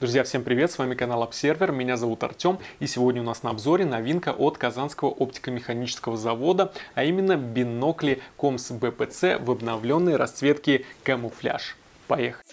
Друзья, всем привет! С вами канал Обсервер, меня зовут Артем, и сегодня у нас на обзоре новинка от Казанского оптико-механического завода, а именно бинокли КОМЗ БПЦ в обновленной расцветке камуфляж. Поехали!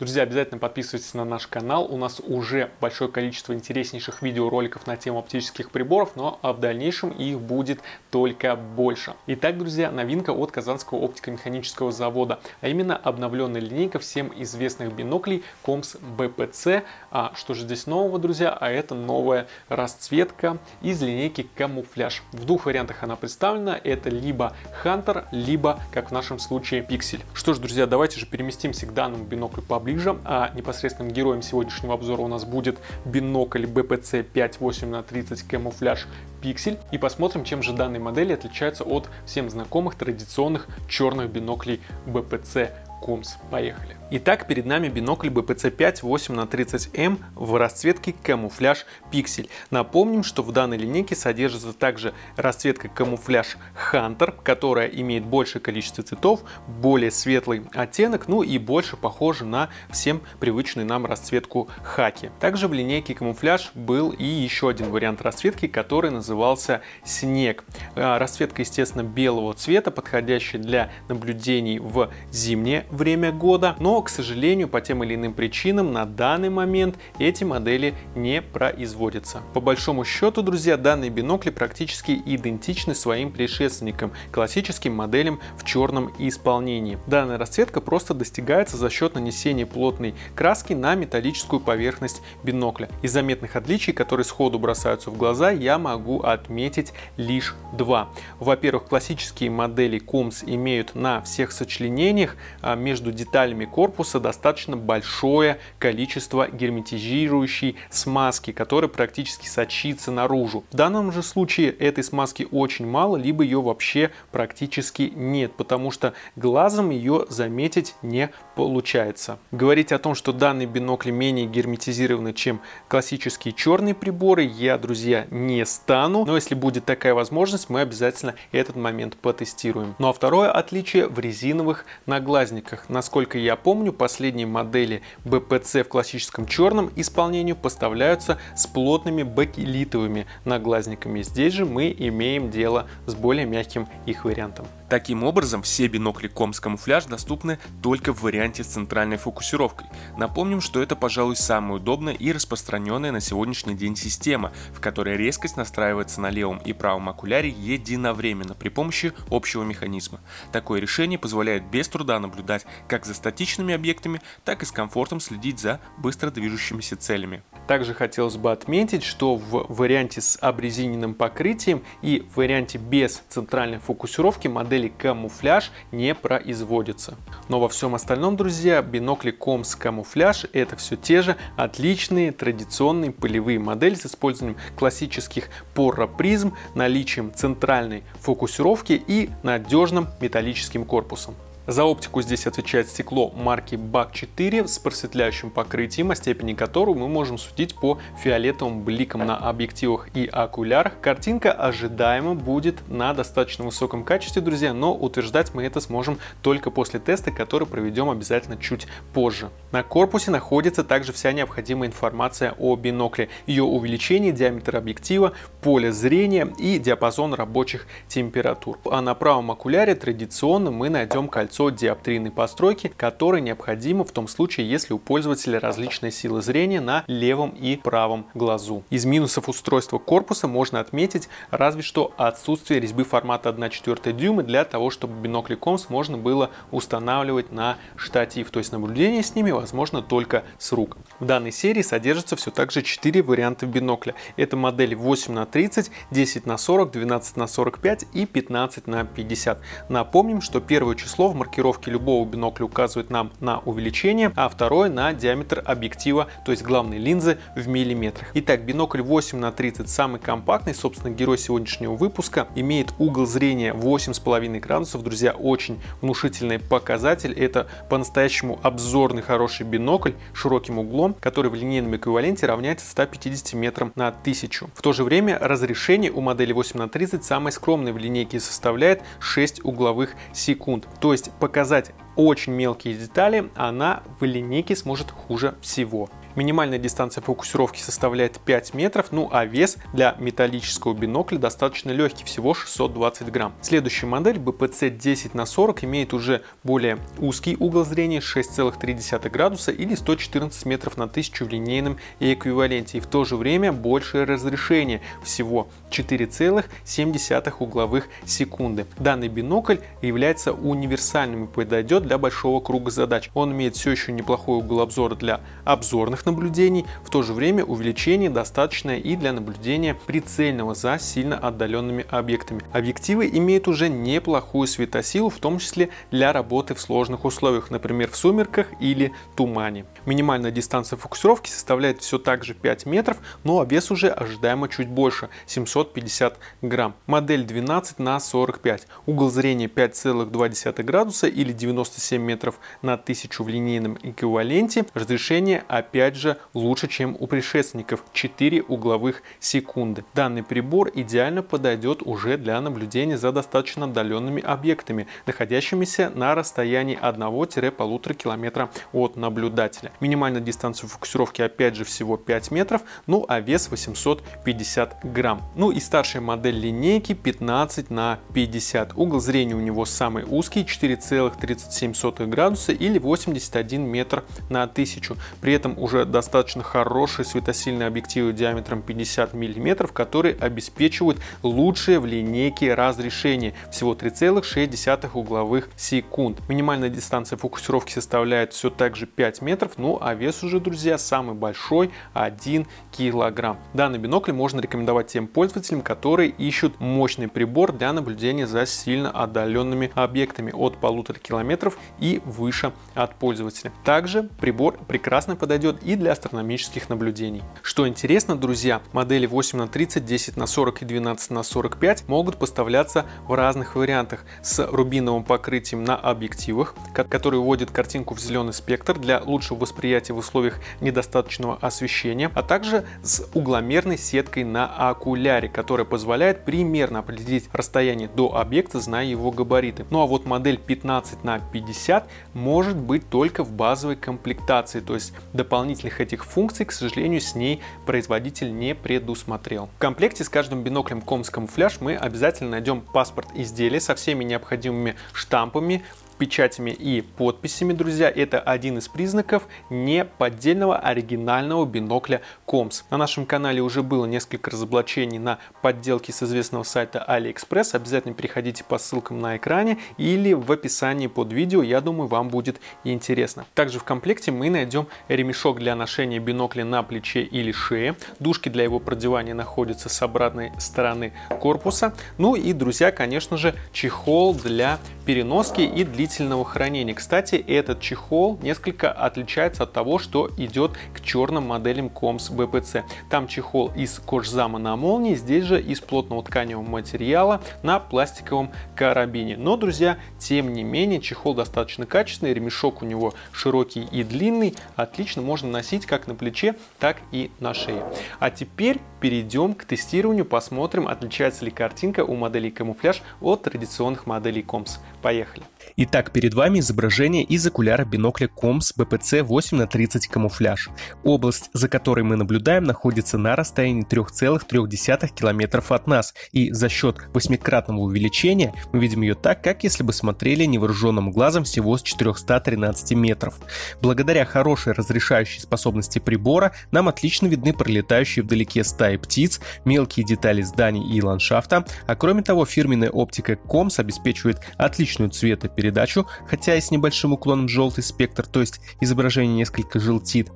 Друзья, обязательно подписывайтесь на наш канал, у нас уже большое количество интереснейших видеороликов на тему оптических приборов, но в дальнейшем их будет только больше. Итак, друзья, новинка от Казанского оптико-механического завода, а именно обновленная линейка всем известных биноклей КОМЗ БПЦ. А что же здесь нового, друзья? А это новая расцветка из линейки камуфляж. В двух вариантах она представлена, это либо Хантер, либо, как в нашем случае, Пиксель. Что ж, друзья, давайте же переместимся к данному биноклю поближе. А непосредственным героем сегодняшнего обзора у нас будет бинокль BPC 5.8х30 камуфляж Пиксель. И посмотрим, чем же данные модели отличаются от всем знакомых традиционных черных биноклей BPC КОМЗ. Поехали. Итак, перед нами бинокль БПЦ 5 8х30М в расцветке камуфляж Пиксель. Напомним, что в данной линейке содержится также расцветка камуфляж Хантер, которая имеет большее количество цветов, более светлый оттенок, ну и больше похожа на всем привычную нам расцветку хаки. Также в линейке камуфляж был и еще один вариант расцветки, который назывался Снег. Расцветка, естественно, белого цвета, подходящая для наблюдений в зимнее время года, но, к сожалению, по тем или иным причинам на данный момент эти модели не производятся. По большому счету, друзья, данные бинокли практически идентичны своим предшественникам, классическим моделям в черном исполнении. Данная расцветка просто достигается за счет нанесения плотной краски на металлическую поверхность бинокля. Из заметных отличий, которые сходу бросаются в глаза, я могу отметить лишь два. Во-первых, классические модели КОМЗ имеют на всех сочленениях между деталями корпуса достаточно большое количество герметизирующей смазки, которая практически сочится наружу. В данном же случае этой смазки очень мало, либо ее вообще практически нет, потому что глазом ее заметить не получается. Говорить о том, что данные бинокли менее герметизированы, чем классические черные приборы, я, друзья, не стану, но если будет такая возможность, мы обязательно этот момент потестируем. Ну а второе отличие в резиновых наглазниках. Насколько я помню, последние модели БПЦ в классическом черном исполнении поставляются с плотными бакелитовыми наглазниками. Здесь же мы имеем дело с более мягким их вариантом. Таким образом, все бинокли КОМЗ камуфляж доступны только в варианте с центральной фокусировкой. Напомним, что это, пожалуй, самая удобная и распространенная на сегодняшний день система, в которой резкость настраивается на левом и правом окуляре единовременно при помощи общего механизма. Такое решение позволяет без труда наблюдать как за статичными объектами, так и с комфортом следить за быстро движущимися целями. Также хотелось бы отметить, что в варианте с обрезиненным покрытием и в варианте без центральной фокусировки модель камуфляж не производится. Но во всем остальном, друзья, бинокли КОМЗ камуфляж — это все те же отличные традиционные полевые модели с использованием классических поропризм, наличием центральной фокусировки и надежным металлическим корпусом. За оптику здесь отвечает стекло марки BAC-4 с просветляющим покрытием, о степени которого мы можем судить по фиолетовым бликам на объективах и окулярах. Картинка ожидаемо будет на достаточно высоком качестве, друзья, но утверждать мы это сможем только после теста, который проведем обязательно чуть позже. На корпусе находится также вся необходимая информация о бинокле, ее увеличение, диаметр объектива, поле зрения и диапазон рабочих температур. А на правом окуляре традиционно мы найдем кольцо диоптрийной постройки, которая необходима в том случае, если у пользователя различная сила зрения на левом и правом глазу. Из минусов устройства корпуса можно отметить разве что отсутствие резьбы формата 1/4 дюйма для того, чтобы бинокли КОМЗ можно было устанавливать на штатив, то есть наблюдение с ними возможно только с рук. В данной серии содержится все также 4 варианта бинокля. Это модели 8х30, 10х40, 12х45 и 15х50. Напомним, что первое число в маркировки любого бинокля указывает нам на увеличение, а второй на диаметр объектива, то есть главной линзы в миллиметрах. Итак, бинокль 8х30 самый компактный, собственно, герой сегодняшнего выпуска, имеет угол зрения 8,5 градусов. Друзья, очень внушительный показатель. Это по-настоящему обзорный хороший бинокль с широким углом, который в линейном эквиваленте равняется 150 метрам на 1000. В то же время разрешение у модели 8х30 самое скромное в линейке и составляет 6 угловых секунд. То есть показать очень мелкие детали она в линейке сможет хуже всего. Минимальная дистанция фокусировки составляет 5 метров, ну а вес для металлического бинокля достаточно легкий, всего 620 грамм. Следующая модель БПЦ 10х40 имеет уже более узкий угол зрения 6,3 градуса или 114 метров на 1000 в линейном эквиваленте, и в то же время большее разрешение, всего 4,7 угловых секунды. Данный бинокль является универсальным и подойдет для большого круга задач. Он имеет все еще неплохой угол обзора для обзорных наблюдений, в то же время увеличение достаточное и для наблюдения прицельного за сильно отдаленными объектами. Объективы имеют уже неплохую светосилу, в том числе для работы в сложных условиях, например, в сумерках или тумане. Минимальная дистанция фокусировки составляет все так же 5 метров, ну а вес уже ожидаемо чуть больше, 750 грамм. Модель 12х45. Угол зрения 5,2 градуса или 97 метров на 1000 в линейном эквиваленте. Разрешение опять же лучше, чем у предшественников, 4 угловых секунды. Данный прибор идеально подойдет уже для наблюдения за достаточно отдаленными объектами, находящимися на расстоянии 1-1,5 километра от наблюдателя. Минимальная дистанция фокусировки опять же всего 5 метров, ну а вес 850 грамм. Ну и старшая модель линейки 15х50. Угол зрения у него самый узкий, 4,37 градуса или 81 метр на 1000. При этом уже достаточно хорошие светосильные объективы диаметром 50 мм, которые обеспечивают лучшее в линейке разрешение, всего 3,6 угловых секунд. Минимальная дистанция фокусировки составляет все так же 5 метров, ну а вес уже, друзья, самый большой 1 килограмм. Данный бинокль можно рекомендовать тем пользователям, которые ищут мощный прибор для наблюдения за сильно отдаленными объектами от 1,5 километров и выше от пользователя. Также прибор прекрасно подойдет и для астрономических наблюдений. Что интересно, друзья, модели 8х30, 10х40 и 12х45 могут поставляться в разных вариантах с рубиновым покрытием на объективах, который уводит картинку в зеленый спектр для лучшего восприятия в условиях недостаточного освещения, а также с угломерной сеткой на окуляре, которая позволяет примерно определить расстояние до объекта, зная его габариты. Ну а вот модель 15х50 может быть только в базовой комплектации, то есть дополнительных этих функций, к сожалению, с ней производитель не предусмотрел. В комплекте с каждым биноклем КОМЗ камуфляж мы обязательно найдем паспорт изделия со всеми необходимыми штампами, печатями и подписями, друзья. Это один из признаков неподдельного оригинального бинокля КОМЗ. На нашем канале уже было несколько разоблачений на подделки с известного сайта AliExpress. Обязательно переходите по ссылкам на экране или в описании под видео. Я думаю, вам будет интересно. Также в комплекте мы найдем ремешок для ношения бинокля на плече или шее. Дужки для его продевания находятся с обратной стороны корпуса. Ну и, друзья, конечно же, чехол для переноски и длительного хранения. Кстати, этот чехол несколько отличается от того, что идет к черным моделям КОМЗ БПЦ. Там чехол из кожзама на молнии, здесь же из плотного тканевого материала на пластиковом карабине. Но, друзья, тем не менее, чехол достаточно качественный, ремешок у него широкий и длинный, отлично можно носить как на плече, так и на шее. А теперь перейдем к тестированию, посмотрим, отличается ли картинка у моделей камуфляж от традиционных моделей КОМЗ. Поехали! Итак, перед вами изображение из окуляра бинокля КОМЗ БПЦ 8х30 камуфляж. Область, за которой мы наблюдаем, находится на расстоянии 3,3 километров от нас, и за счет 8-кратного увеличения мы видим ее так, как если бы смотрели невооруженным глазом всего с 413 метров. Благодаря хорошей разрешающей способности прибора нам отлично видны пролетающие вдалеке стаи птиц, мелкие детали зданий и ландшафта, а кроме того, фирменная оптика КОМЗ обеспечивает отличную цветопередачу, передачу, хотя и с небольшим уклоном в желтый спектр, то есть изображение несколько желтит.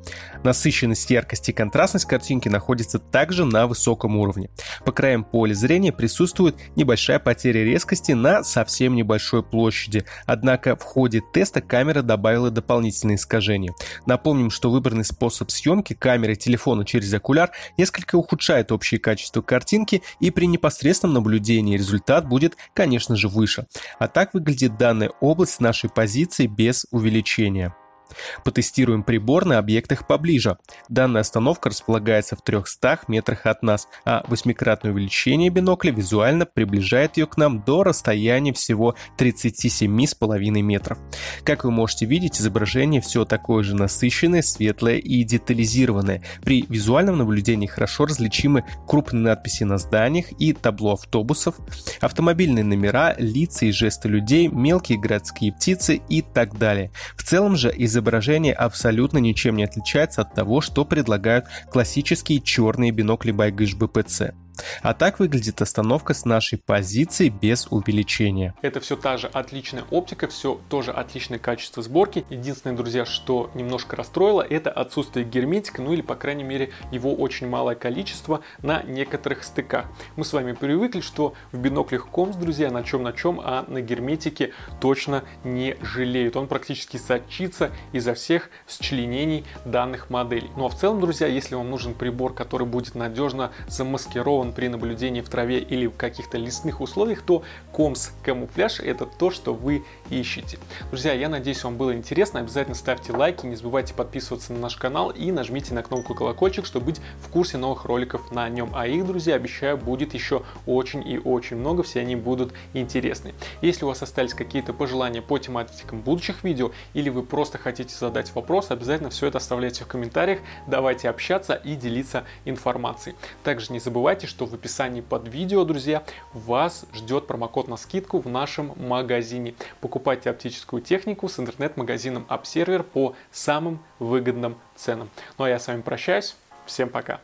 Насыщенность, яркость и контрастность картинки находятся также на высоком уровне. По краям поля зрения присутствует небольшая потеря резкости на совсем небольшой площади, однако в ходе теста камера добавила дополнительные искажения. Напомним, что выбранный способ съемки камеры телефона через окуляр несколько ухудшает общее качество картинки, и при непосредственном наблюдении результат будет, конечно же, выше. А так выглядит данная область с нашей позиции без увеличения. Потестируем прибор на объектах поближе. Данная остановка располагается в 300 метрах от нас, а восьмикратное увеличение бинокля визуально приближает ее к нам до расстояния всего 37,5 метров. Как вы можете видеть, изображение все такое же насыщенное, светлое и детализированное. При визуальном наблюдении хорошо различимы крупные надписи на зданиях и табло автобусов, автомобильные номера, лица и жесты людей, мелкие городские птицы и так далее. В целом же изображение абсолютно ничем не отличается от того, что предлагают классические черные бинокли Байгыш БПЦ. А так выглядит остановка с нашей позиции без увеличения. Это все та же отличная оптика, все тоже отличное качество сборки. Единственное, друзья, что немножко расстроило, это отсутствие герметика, ну или по крайней мере его очень малое количество на некоторых стыках. Мы с вами привыкли, что в биноклях КОМЗ, друзья, а на герметике точно не жалеют. Он практически сочится изо всех сочленений данных моделей. Ну а в целом, друзья, если вам нужен прибор, который будет надежно замаскирован при наблюдении в траве или в каких-то лесных условиях, то КОМЗ камуфляж — это то, что вы ищете. Друзья, я надеюсь, вам было интересно. Обязательно ставьте лайки, не забывайте подписываться на наш канал и нажмите на кнопку колокольчик, чтобы быть в курсе новых роликов на нем. А их, друзья, обещаю, будет еще очень и очень много. Все они будут интересны. Если у вас остались какие-то пожелания по тематикам будущих видео или вы просто хотите задать вопрос, обязательно все это оставляйте в комментариях. Давайте общаться и делиться информацией. Также не забывайте, что в описании под видео, друзья, вас ждет промокод на скидку в нашем магазине. Покупайте оптическую технику с интернет-магазином Обсервер по самым выгодным ценам. Ну а я с вами прощаюсь. Всем пока!